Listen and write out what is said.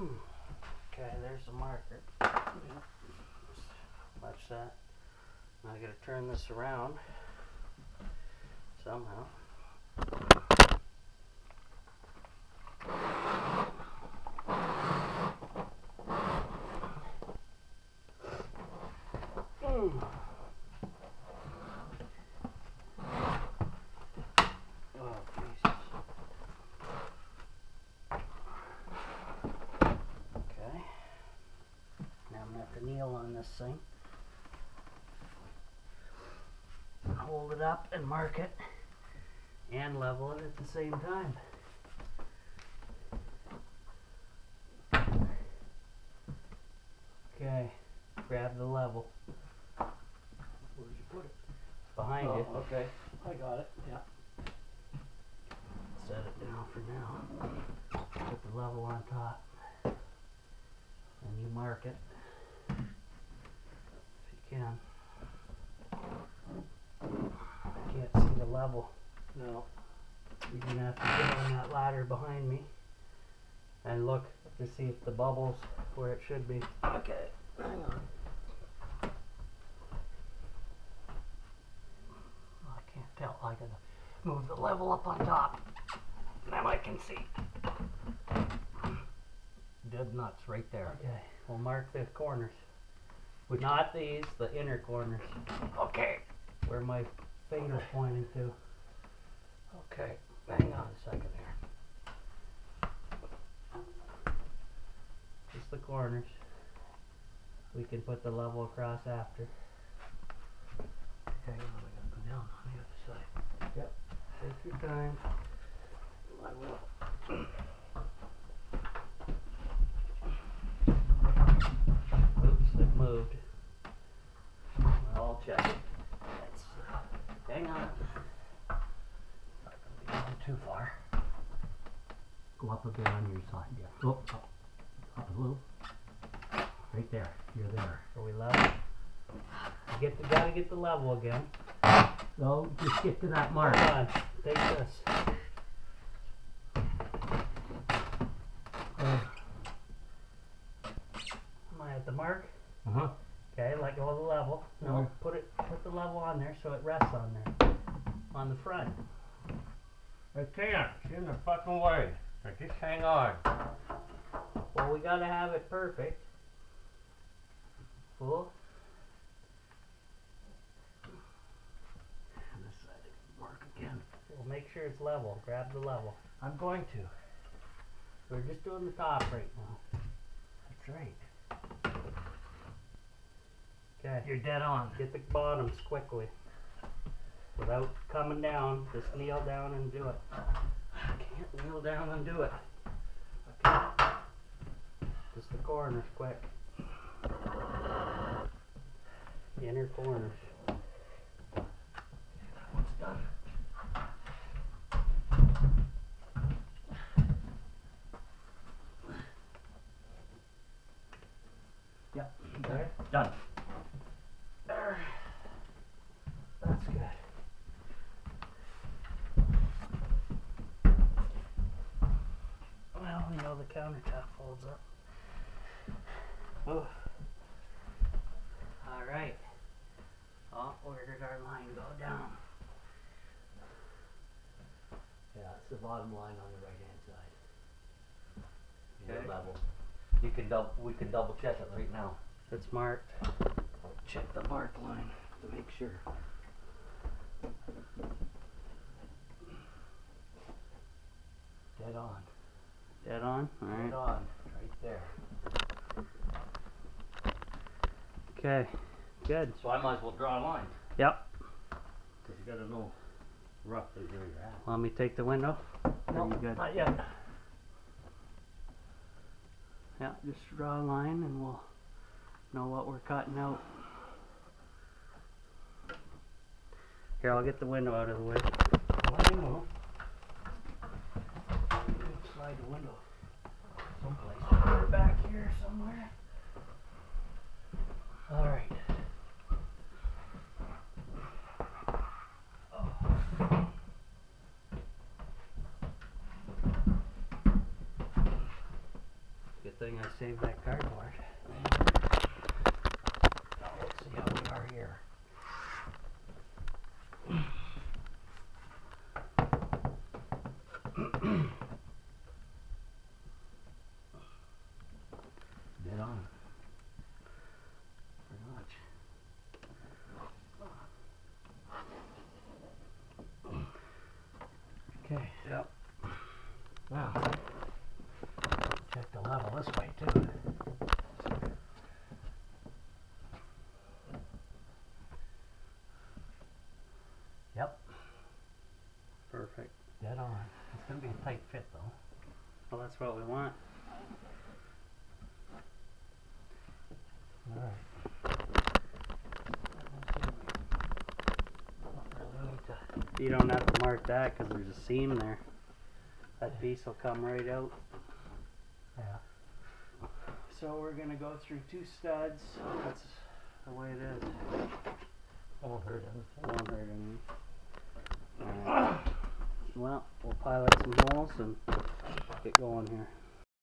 Okay, there's the marker. Watch that. Now I gotta turn this around somehow. On this thing, hold it up and mark it and level it at the same time. Okay, grab the level. Where did you put it? Behind it. Okay, I got it. Yeah. Set it down for now. Put the level on top, and you mark it. Can. I can't see the level. No. You're going to have to get on that ladder behind me and look to see if the bubble's where it should be. Okay, hang on. Well, I can't tell. I gotta move the level up on top. Now I can see. Dead nuts right there. Okay, we'll mark the corners. Not these, the inner corners. Okay. Where my finger's pointing to. Okay, hang on a second there. Just the corners. We can put the level across after. Okay, now we gotta go down on the other side. Yep. Take your time. I will. Moved. I'll check it. Hang on. Not going to be going too far. Go up a bit on your side. Yeah. Go up a little. Right there. You're there. Are we level? Gotta get the level again. So just get to that mark. Hold on. Take this. Am I at the mark? Uh-huh. Okay, let go of the level. No, uh-huh. Put the level on there so it rests on there. On the front. I can't. It's in the fucking way. Now just hang on. Well, we gotta have it perfect. Cool. And this side didn't work again. We'll make sure it's level. Grab the level. I'm going to. We're just doing the top right now. That's right. Okay. You're dead on. Get the bottoms quickly. Without coming down, just kneel down and do it. I can't kneel down and do it. Okay. Just the corners quick. The inner corners. Okay, that one's done. Yep. Okay. Done. Countertop folds up. Oh. Alright. Oh, where did our line go down? Yeah, it's the bottom line on the right hand side. Okay. Your level. You can we can double check it right now. It's marked. Check the mark line to make sure. Dead on. Dead on? All right. Dead on. Right there. Okay. Good. So I might as well draw a line. Yep. Because you got to know roughly where you're at. Want me to take the window? No, nope, not yet. Yeah, just draw a line and we'll know what we're cutting out. Here, I'll get the window out of the way. Window? Slide the window someplace. Back here somewhere. Alright. Oh. Get thing I saved that cardboard. Now let's see how we are here. Dead on. Pretty much. Okay. Yep. Wow. Check the level this way too. Yep. Perfect. Dead on. It's going to be a tight fit though. Well, that's what we want. Alright. You don't have to mark that because there's a seam there. That piece will come right out. Yeah. So we're going to go through two studs. That's the way it is. Won't hurt him. Won't hurt him. Well, we'll pilot some holes and get going here.